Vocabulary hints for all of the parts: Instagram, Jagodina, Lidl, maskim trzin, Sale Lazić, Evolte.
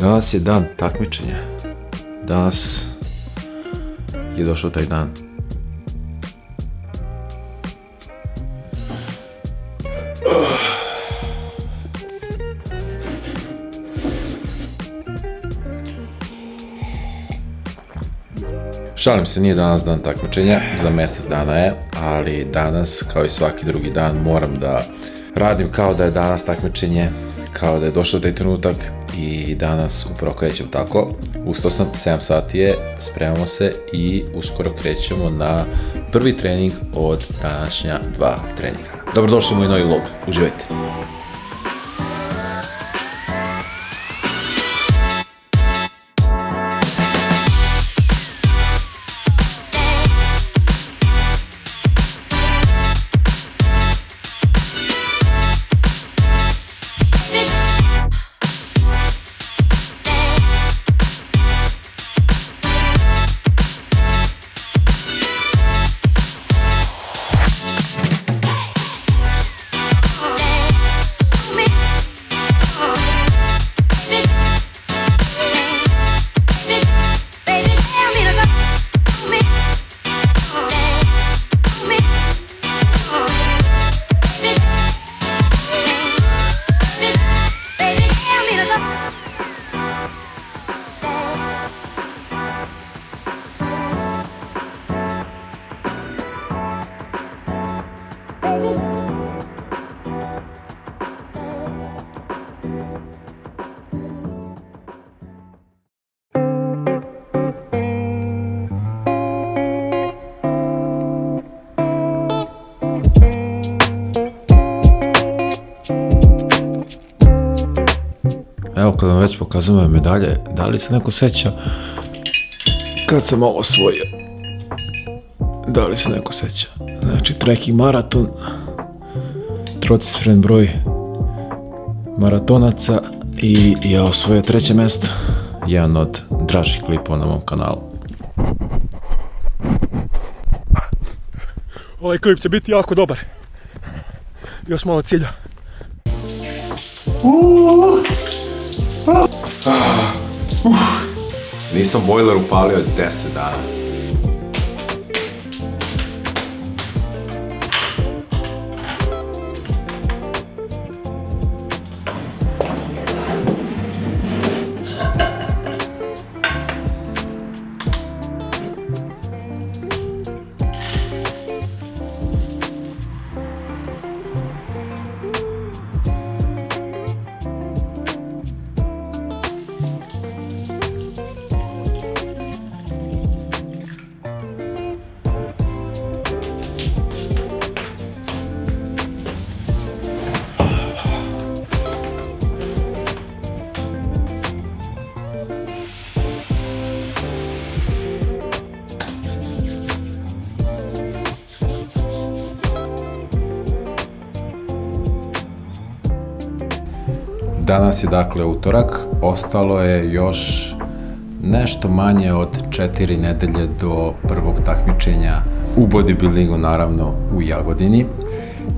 Danas je dan takmičenja. Danas je došao taj dan. Šalim se, nije danas dan takmičenja, za mjesec dana je, ali danas, kao i svaki drugi dan, moram da radim kao da je danas takmičenje, kao da je došao taj trenutak i danas upravo krećem tako. Ustao sam, 7 sati je, spremamo se i uskoro krećemo na prvi trening od današnja 2 treninga. Dobrodošli u moj novi vlog, uživajte! Evo kada vam već pokazujem medalje, da li se neko seća kad sam ovo osvojio? Da li se neko seća? Znači trekking maraton, troticifren broj maratonaca i ja osvojio 3. mjesto, jedan od dražih klipova na mom kanalu. Ovaj klip će biti jako dobar, još malo cilja. Nisam bojler upalio 10 dana. Danas je dakle utorak, ostalo je još nešto manje od 4 nedelje do prvog takmičenja u bodybuildingu, naravno u Jagodini.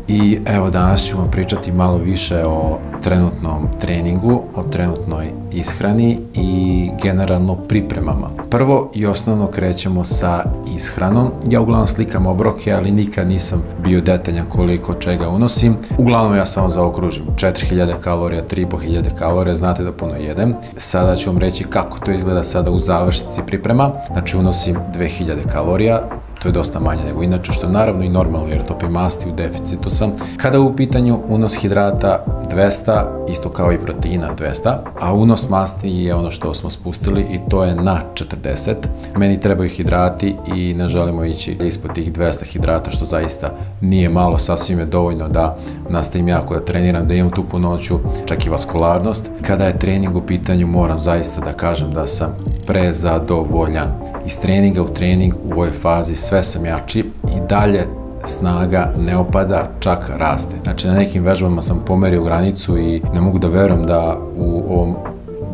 I evo danas ću vam pričati malo više o trenutnom treningu, o trenutnoj ishrani i generalno pripremama. Prvo i osnovno krećemo sa ishranom. Ja uglavnom slikam obroke, ali nikad nisam bio detaljan koliko čega unosim. Uglavnom ja samo zaokružim 4000 kalorija, 3500 kalorija, znate da puno jedem. Sada ću vam reći kako to izgleda sada u završnici priprema. Znači unosim 2000 kalorija, to je dosta manje nego inače, što je naravno i normalno jer topim masti, u deficitu sam. Kada je u pitanju unos hidrata 200, isto kao i proteina 200, a unos masti je ono što smo spustili i to je na 40. Meni trebaju hidrati i ne želimo ići ispod tih 200 hidrata, što zaista nije malo, sasvim je dovoljno da nastavim jako da treniram, da imam tu punoću, čak i vaskularnost. Kada je trening u pitanju, moram zaista da kažem da sam prezadovoljan. Iz treninga u trening u ovoj fazi sve sam jači i dalje snaga ne opada, čak raste. Znači na nekim vežbama sam pomerio granicu i ne mogu da verujem da u ovom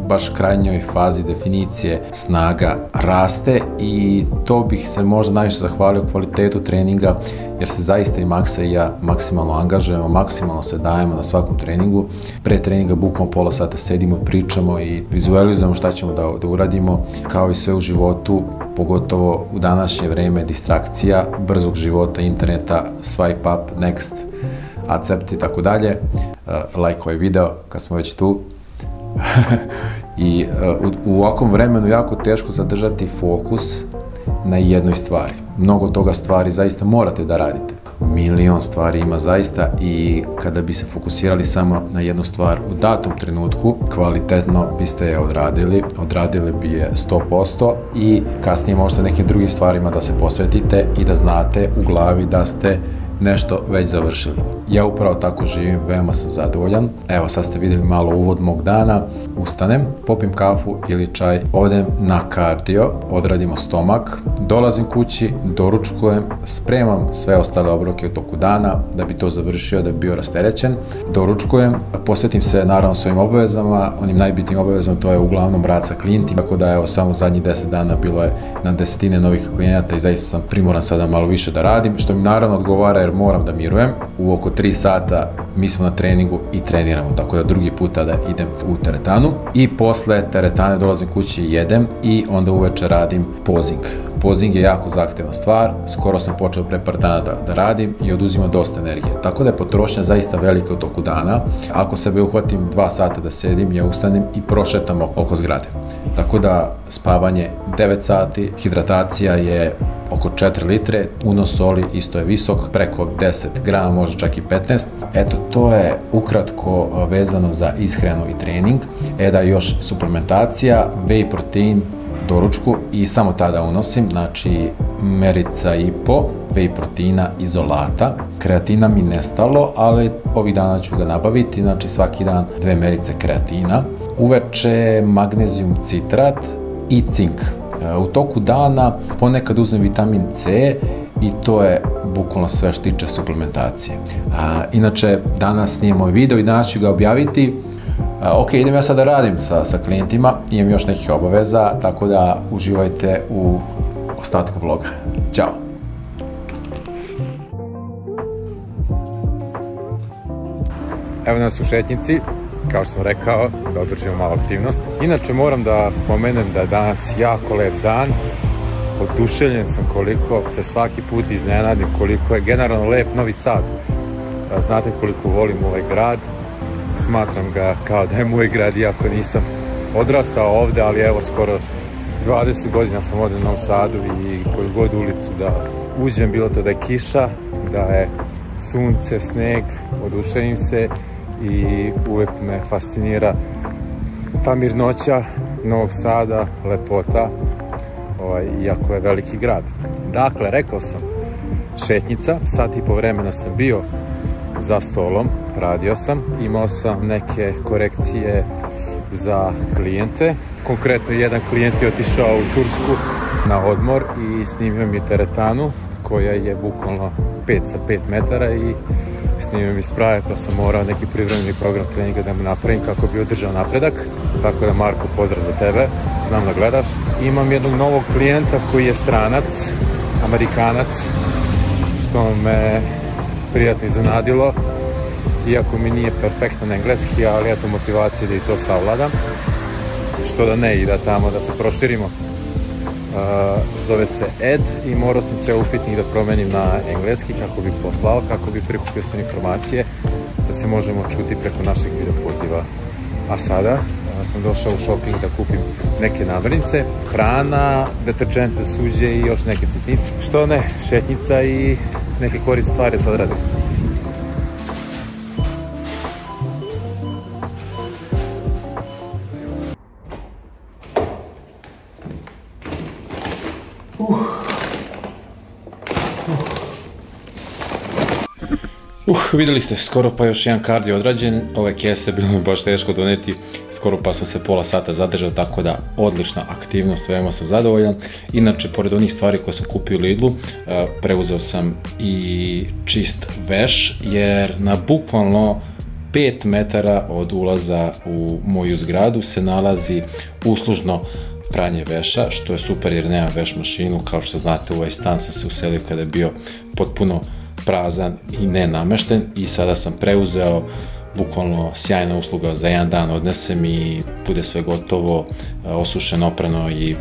baš krajnjoj fazi definicije snaga raste i to bih se možda najviše zahvalio kvalitetu treninga, jer se zaista i Maksa i ja maksimalno angažujemo, maksimalno se dajemo na svakom treningu. Pre treninga bukvalno pola sata sedimo, pričamo i vizualizujemo šta ćemo da uradimo, kao i sve u životu, pogotovo u današnje vreme distrakcija, brzog života, interneta, swipe up, next, accept i tako dalje. Like ovaj video kad smo već tu. I u ovakvom vremenu jako teško zadržati fokus na jednoj stvari. Mnogo toga stvari zaista morate da radite. Milion stvari ima zaista i kada bi se fokusirali samo na jednu stvar u datom trenutku, kvalitetno biste je odradili bi je 100% i kasnije možete nekim drugim stvarima da se posvetite i da znate u glavi da ste nešto već završili. Ja upravo tako živim, veoma sam zadovoljan. Evo sad ste vidjeli malo uvod mog dana. Ustanem, popim kafu ili čaj, odem na kardio, odradimo stomak, dolazim kući, doručkujem, spremam sve ostale obroke u toku dana da bi to završio, da bi bio rasterećen. Doručkujem, posvetim se naravno svojim obavezama, onim najbitnijim obavezama, to je uglavnom rad sa klijentima, tako da evo samo zadnjih 10 dana bilo je na desetine novih klijenata i zaista sam primoran sada malo više da radim, što mi naravno odgovara jer moram da mirujem. U oko 3 sata mi smo na treningu i treniramo, tako da drugi put tada idem u teretanu i posle teretane dolazim kući i jedem i onda uveče radim pozing. Pozing je jako zahtevna stvar, skoro sam počeo pre par dana da radim i oduzima dosta energije, tako da je potrošnja zaista velika u toku dana. Ako sebe uhvatim 2 sata da sedim, ja ustanem i prošetam oko zgrade. Tako da spavanje 9 sati, hidratacija je oko 4 litre, unos soli isto je visok, preko 10 grama, možda čak i 15. Eto, to je ukratko vezano za ishranu i trening. Da, još suplementacija, whey protein doručku i samo tada unosim, znači merica i po whey proteina izolata. Kreatina mi nestalo, ali ovih dana ću ga nabaviti, znači svaki dan 2 merice kreatina. Uveče magnezijum citrat i cink. U toku dana ponekad uzmem vitamin C i to je bukvalno sve što tiče suplementacije. Inače, danas snimam ovaj video i danas ću ga objaviti. Ok, idem ja sad da radim sa klijentima, imam još nekih obaveza, tako da uživajte u ostatku vloga. Ćao! Evo nas u šetnici. Kao što sam rekao, da održimo malo aktivnost. Inače moram da spomenem da je danas jako lep dan. Oduševljen sam koliko se svaki put iznenadim koliko je generalno lep Novi Sad. Znate koliko volim ovaj grad. Smatram ga kao da je moj grad, iako nisam odrastao ovde, ali evo skoro 20 godina sam ovde u Novom Sadu i koju god ulicu da uđem, bilo to da je kiša, da je sunce, sneg, oduševim se i uvek me fascinira ta mirnoća Novog Sada, lepota, iako je veliki grad. Dakle, rekao sam, šetnica, sat i po vremena sam bio za stolom, radio sam, imao sam neke korekcije za klijente, konkretno jedan klijent je otišao u Tursku na odmor i snimio mi teretanu koja je bukvalno 5 sa 5 metara i snimio mi sprave, pa sam morao neki privremeni program treninga da mu napravim kako bi održao napredak. Tako da, Marko, pozdrav za tebe, znam da gledaš. Imam jednog novog klijenta koji je stranac, Amerikanac, što me prijatno iznenadilo, iako mi nije perfektan engleski, ali eto motivacije da i to savladam, što da ne, i da tamo da se proširimo. Zove se Ed i morao sam ceo upitnik da promenim na engleski kako bi poslao, kako bi prikupio sve informacije da se možemo čuti preko našeg videopoziva. A sada sam došao u shopping da kupim neke namirnice, hrana, deterđent za suđe i još neke sitnice. Što ne, šetnica i neke korisne stvari sad radim. Vidjeli ste, skoro pa još jedan kardio odrađen, ove kese bilo mi baš teško doneti, skoro pa sam se pola sata zadržao, tako da odlična aktivnost, veoma sam zadovoljan. Inače, pored onih stvari koje sam kupio u Lidlu, preuzeo sam i čist veš, jer na bukvalno 5 metara od ulaza u moju zgradu se nalazi uslužno pranje veša, što je super jer nemam veš mašinu. Kao što znate, u ovaj stan sam se uselio kada je bio potpuno prazan i nenamešten i sada sam preuzeo, bukvalno sjajna usluga, za jedan dan odnesem i bude sve gotovo, osušeno, oprano i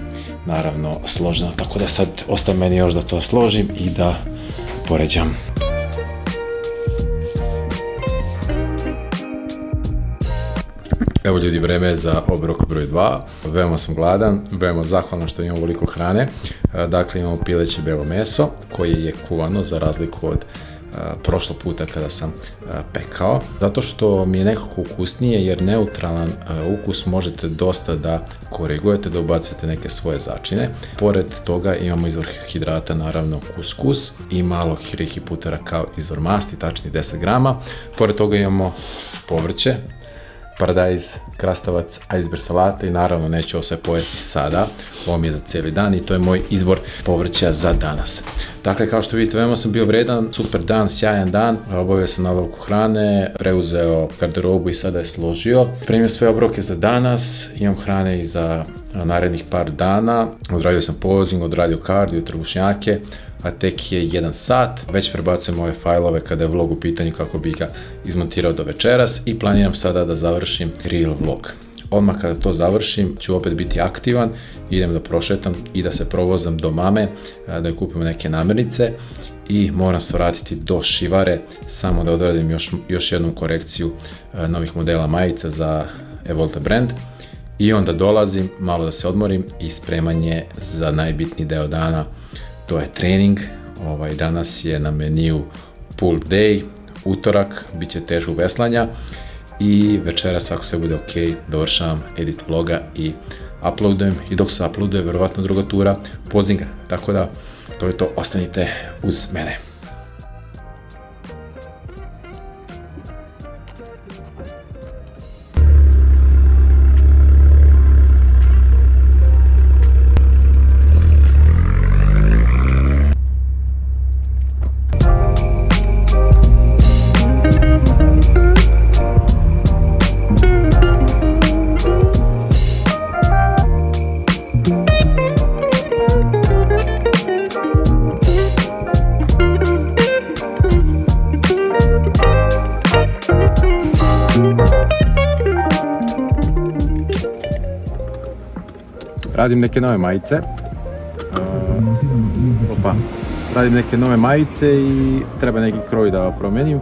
naravno složeno, tako da sad ostaje meni još da to složim i da poređam. Evo ljudi, vreme je za obrok broj 2. Veoma sam gladan, veoma zahvalan što imamo veliko hrane. Dakle, imamo pileće belo meso koje je kuvano, za razliku od prošlo puta kada sam pekao, zato što mi je nekako ukusnije jer neutralan ukus možete dosta da korigujete, da ubacujete neke svoje začine. Pored toga imamo izvor hidrata, naravno kuskus i malo hiriki putera kao izvor masti, tačni 10 grama. Pored toga imamo povrće, paradajz, krastavac, ajsberg salata i naravno neću ovo sve pojesti sada, ovo mi je za cijeli dan i to je moj izbor povrća za danas. Dakle, kao što vidite, veoma sam bio vredan, super dan, sjajan dan, obavio sam nabavku hrane, preuzeo garderobu i sada je složio. Spremio sve obroke za danas, imam hrane i za narednih par dana, odradio sam pozing, odradio kardio, trbušnjake, a tek je 1 sat, već prebacujem ove fajlove kada je vlog u pitanju kako bi ga izmontirao do večeras i planiram sada da završim reel vlog. Odmah kada to završim ću opet biti aktivan, idem da prošetam i da se provozam do mame, da joj kupim neke namirnice i moram se vratiti do šivare, samo da odradim još jednu korekciju novih modela majica za Evolte brand. I onda dolazim, malo da se odmorim i spremanje za najbitniji deo dana, to je trening. Danas je na meniju pull day, utorak, bit će težog veslanja i večeras ako sve bude ok, dovršavam edit vloga i uploadujem i dok se uploaduje verovatno druga tura pozinga, tako da to je to, ostanite uz mene. Radim neke nove majice i treba neki kroj da promenim.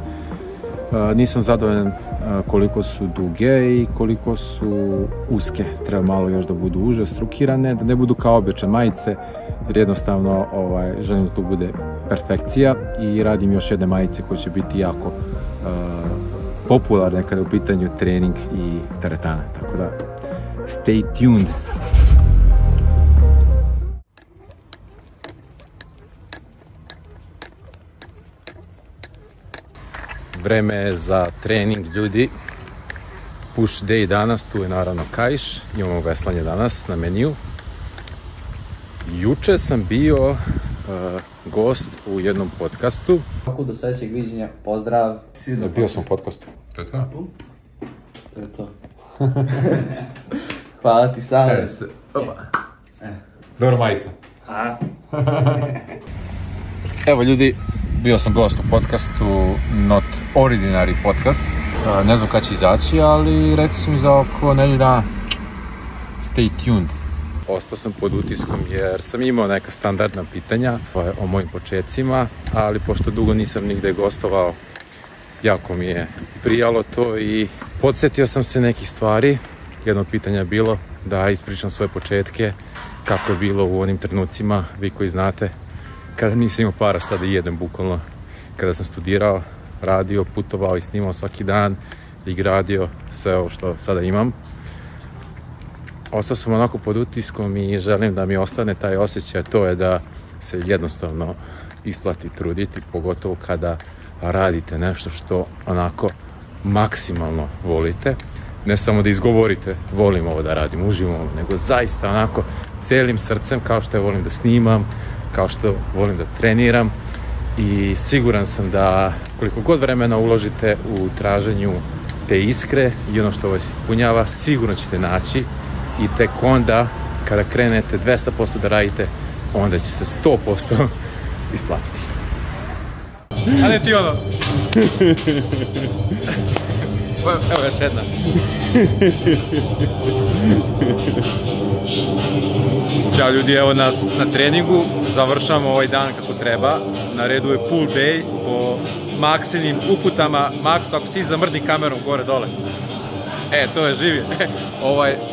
Nisam zadovoljan koliko su duge i koliko su uske. Treba malo još da budu uže, strukirane, da ne budu kao obične majice jer jednostavno želim da tu bude perfekcija i radim još jedne majice koje će biti jako popularne kada je u pitanju trening i teretana. Tako da, stay tuned! Vreme je za trening, ljudi. Push day danas, tu je naravno kajš. Imamo veslanje danas na meniju. Juče sam bio gost u jednom podcastu. Do sledećeg viđenja, pozdrav. Bio sam u podcastu. To je to? To je to. Hvala ti, Sale. Dobro majica. Evo ljudi, bio sam gost u podcastu, Not Ordinary podcast. Ne znam kada će izaći, ali rekli su mi za oko nedelju dana. Stay tuned. Ostao sam pod utiskom jer sam imao neka standardna pitanja o mojim početcima, ali pošto dugo nisam nigde gostovao, jako mi je prijalo to i podsjetio sam se nekih stvari. Jedno pitanje je bilo da ispričam svoje početke, kako je bilo u onim trenucima, vi koji znate, kada nisam imao para šta da jedem, bukvalno. Kada sam studirao, radio, putovao i snimao svaki dan i gradio sve ovo što sada imam. Ostao sam onako pod utiskom i želim da mi ostane taj osjećaj, to je da se jednostavno isplati truditi, pogotovo kada radite nešto što onako maksimalno volite. Ne samo da izgovorite, volim ovo da radim, uživam ovo, nego zaista onako celim srcem, kao što ja volim da snimam, kao što volim da treniram i siguran sam da koliko god vremena uložite u traženju te iskre i ono što vas ispunjava sigurno ćete naći i tek onda kada krenete 200% da radite, onda će se 100% isplatiti. A ne ti ono. Evo još jedna. Ćao ljudi, evo nas na treningu, završamo ovaj dan kako treba, na redu je pool day po Maksinim uputama. Maksu, ako si zamrdi kamerom gore dole, e to je živje.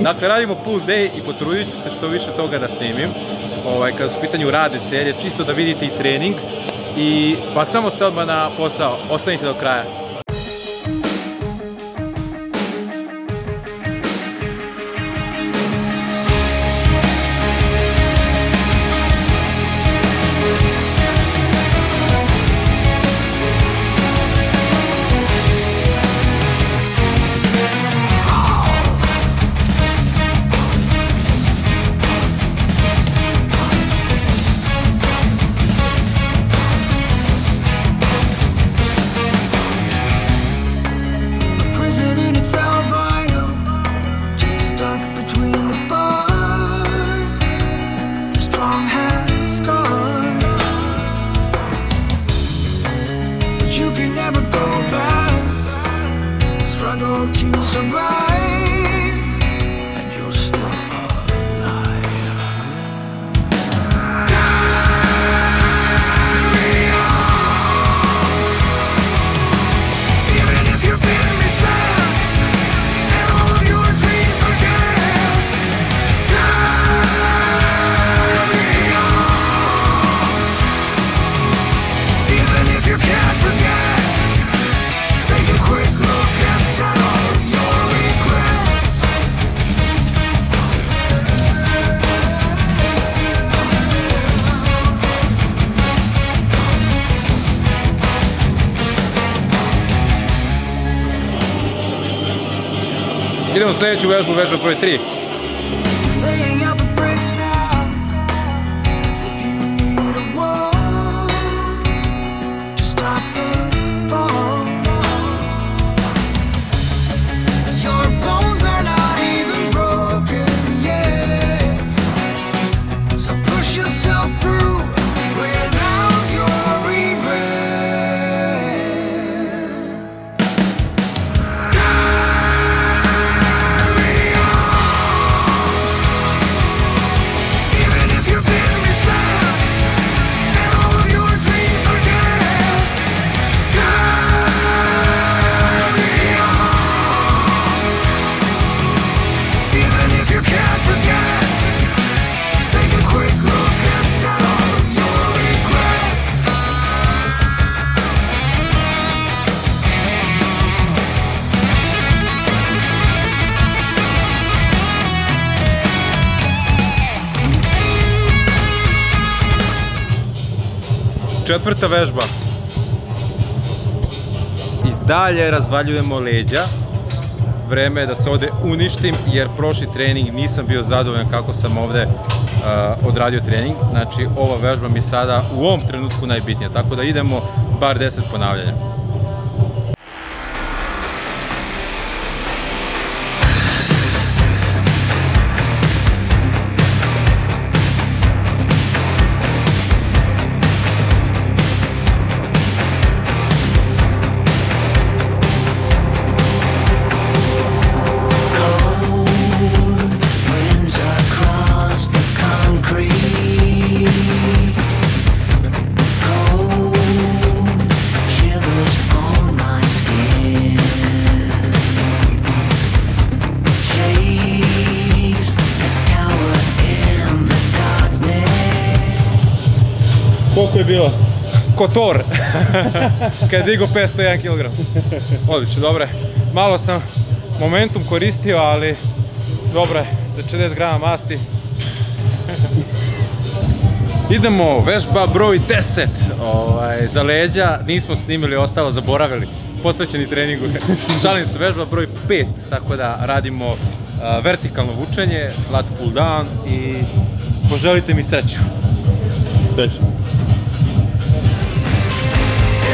Dakle, radimo pool day i potrudit ću se što više toga da snimim, kada su u pitanju rade serije, čisto da vidite i trening i bacamo se odmah na posao, ostanite do kraja. Idemo sljedeću vežbu, vežba broj 3. Četvrta vežba. I dalje razvaljujemo leđa. Vreme je da se ovdje uništim jer prošli trening nisam bio zadovoljan kako sam ovdje odradio trening. Znači ova vežba mi je sada u ovom trenutku najbitnija. Tako da idemo bar 10 ponavljanja. Koliko je bilo? Kotor! Kad je digao 501 kg. Odlično, dobro. Malo sam momentum koristio, ali dobro, za 40 grama masti. Idemo, vežba broj 10. Za leđa nismo snimili, ostalo zaboravili. Posvećeni treningu. Šalim se, vežba broj 5. Tako da radimo vertikalno vučenje, lat pull down i poželite mi sreću. Sreću.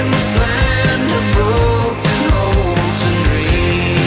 In this land of broken hopes and dreams.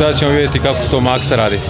Sada ćemo vidjeti kako to Maksa radi.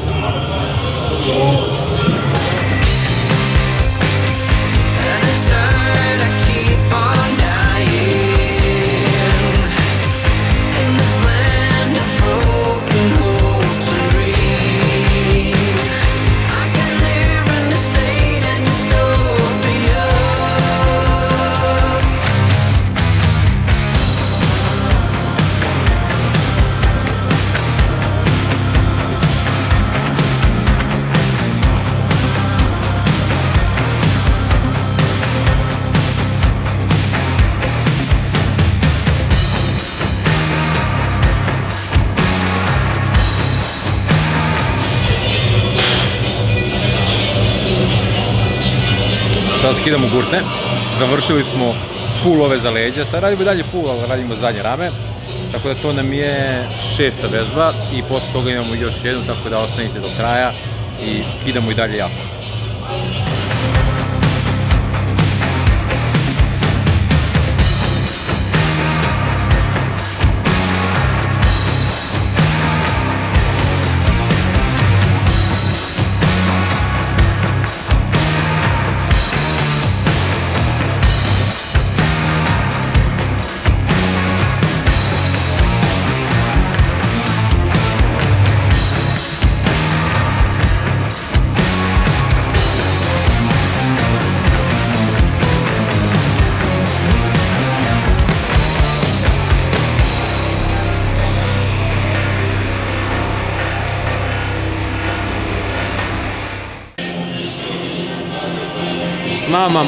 Sada skidamo gurtne, završili smo pull ove za leđa, sad radimo dalje pull, ali radimo zadnje rame, tako da to nam je 6. vežba i posle toga imamo još jednu, tako da ostanite do kraja i idemo i dalje jako.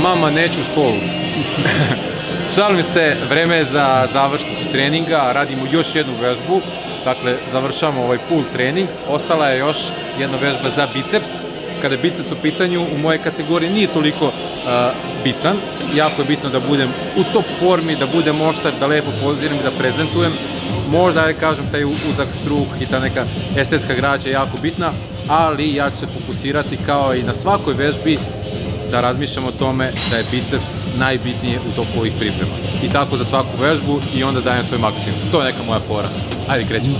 Mama, neću u školu. Šalim se, vreme je za završnicu treninga, radimo još jednu vežbu, dakle završamo ovaj pull trening, ostala je još jedna vežba za biceps. Kada je biceps u pitanju, u moje kategoriji nije toliko bitan, jako je bitno da budem u top formi, da budem oštar, da lepo poziram i da prezentujem. Možda, ja kažem, taj uzak struk i ta neka estetska građa je jako bitna, ali ja ću se fokusirati kao i na svakoj vežbi da razmišljamo o tome da je biceps najbitnije u toku ovih priprema. I tako za svaku vežbu i onda dajem svoj maksimum. To je neka moja fora. Ajde, krećemo.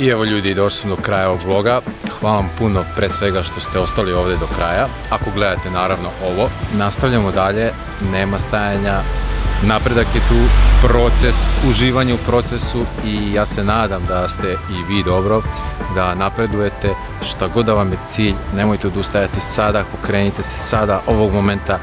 I evo ljudi, došli sam do kraja ovog vloga. Hvala vam puno pre svega što ste ostali ovdje do kraja. Ako gledate naravno ovo, nastavljamo dalje, nema stajanja, napredak je tu, proces, uživanje u procesu i ja se nadam da ste i vi dobro, da napredujete, šta god da vam je cilj, nemojte odustajati sada, pokrenite se sada, ovog momenta,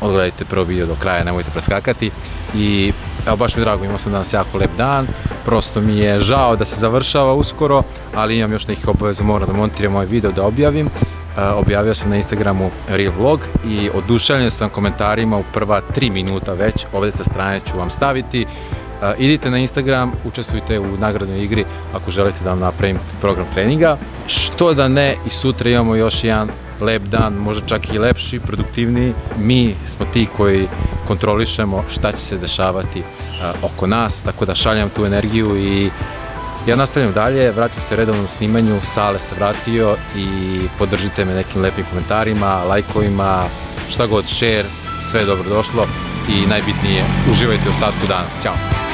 odgledajte prvo video do kraja, nemojte preskakati i evo baš mi je drago, imao sam danas jako lep dan, prosto mi je žao da se završava uskoro, ali imam još nekih obaveza, moram da montiram ovaj video da objavim, objavio sam na Instagramu Reel Vlog i oduševljen sam komentarima u prva 3 minuta već, ovdje sa strane ću vam staviti, idite na Instagram, učestvujte u nagradnoj igri ako želite da vam napravim program treninga, što da ne i sutra imamo još jedan lep dan, možda čak i lepši, produktivniji. Mi smo ti koji kontrolišemo šta će se dešavati oko nas, tako da šaljam tu energiju i ja nastavljam dalje, vraćam se redovnom snimanju, Sale se vratio i podržite me nekim lepim komentarima, lajkovima, šta god, share, sve je dobro došlo i najbitnije, uživajte u ostatku dana. Ćao!